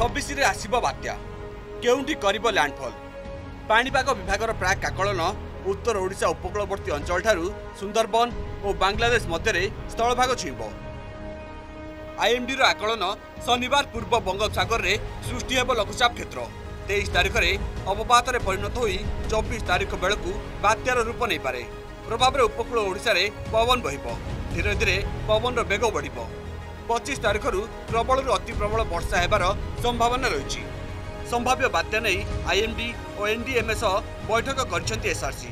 26 रे आसीबो बात्या केउंटी करिबो लैंडफॉल। पाणीपाग विभागर प्राय काकलन उत्तर ओडिशा उपकूलवर्ती अंचल ठारू सुंदरबन और बांग्लादेश मध्य स्थलभाग छुईब। आईएमडी रो आकलन शनिवार पूर्व बंगोपसागर रे सृष्टि हेब लघुचाप क्षेत्र 23 तारीख में अवपात में परिणत होई 24 तारीख बेलू बात्यार रूप नहीं पारे। प्रभाव उपकूल ओडिशा रे पवन बहिब, धीरे धीरे पवन बेग बढ़। 25 तारीख प्रबल अति प्रबल वर्षा होबार संभावना रही। संभाव्य बात्या नहीं आईएमडी और एनडीएमए बैठक कर एसआरसी।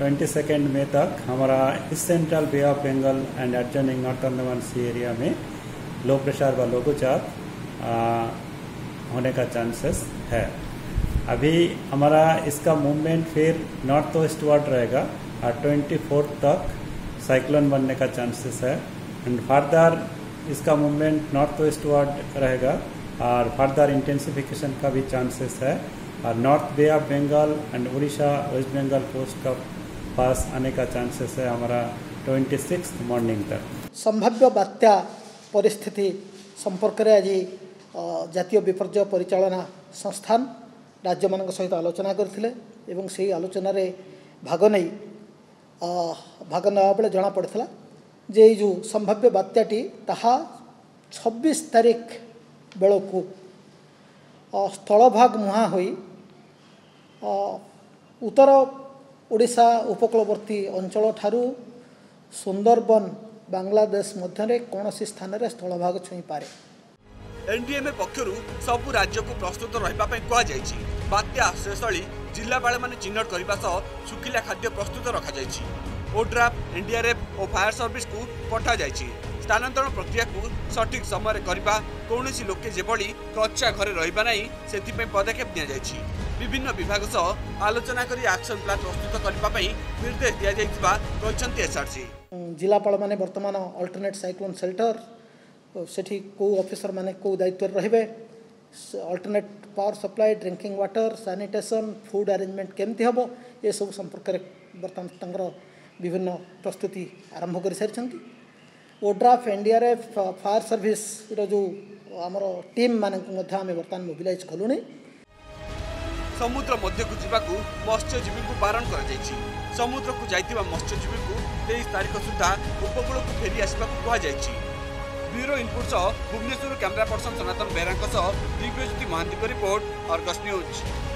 22 मई तक हमारा east central bay of Bengal and adjoining north Andaman sea area में लो प्रेशर व लघुचाप होने का चांसेस है। अभी हमारा इसका मूवमेंट फिर नॉर्थ वेस्ट वर्ड रहेगा और 24 तक साइक्लोन बनने का चांसेस है एंड फर्दर इसका मूवमेंट नॉर्थ वेस्ट वर्ड रहेगा और फर्दर इंटेंसिफिकेशन का भी चांसेस है और north bay of Bengal and Orissa West Bengal coast का पास आने का चांसेस है हमारा 26 मॉर्निंग तक। संभाव्य बात्या परिस्थिति संपर्क में आज जातीय विपर्यय परिचालना संस्थान राज्य मान सहित आलोचना करथिले एवं से आलोचन भाग ना बेले जना पड़ता जे जो संभाव्य बात्याटी ताहा 26 तारीख बेलू स्थलभाग मुहां होई उत्तर ओडिशा उपकूलवर्ती अंचल ठारू सुंदरबन बांग्लादेश मध्य कौन स्थान में स्थलभाग छुई पारे। एनडीएमए पक्षर सबू राज्य को प्रस्तुत रही बात्या आश्रयस्थल जिलापाल मैंने चिन्हट करने सुखिला खाद्य प्रस्तुत रखा। ओड्राफ एनडीआरएफ और फायर सर्विस को पठा स्थानांतरण प्रक्रिया को सठिक समय करने कौन लोके जेभली कच्चा घर रहा से पदक्षेप नि विभिन्न विभाग सह आलोचना कर एक्शन प्लान प्रस्तुत करने निर्देश दिया एसआरसी। जिलापाल मैंने वर्तमान अल्टरनेट साइक्लोन सेल्टर सेठी को ऑफिसर माने को दायित्व रहिबे alternate power supply drinking water sanitation food arrangement केमती हबो ये सब संपर्क रे वर्तमान तंगर विभिन्न प्रस्तुति आरंभ कर सारिछंती। ओड्राफ एनडीआरएफ फायर सर्विस रो जो हमरो टीम माने को मध्य आमे वर्तमान मोबिलाइज कलुनी। समुद्र मध्य को जीवाकू मत्स्यजीवी को बारण कर जायछि। समुद्र को जायतिबा मत्स्यजीवी को 23 तारिख सुधा उपकूल को फेरी आसबा को कहा जायछि। ब्यूरो इनपुट सह Bhubaneswar camera person Sanatan Behera Dibyajyoti Mohanty report Argus news.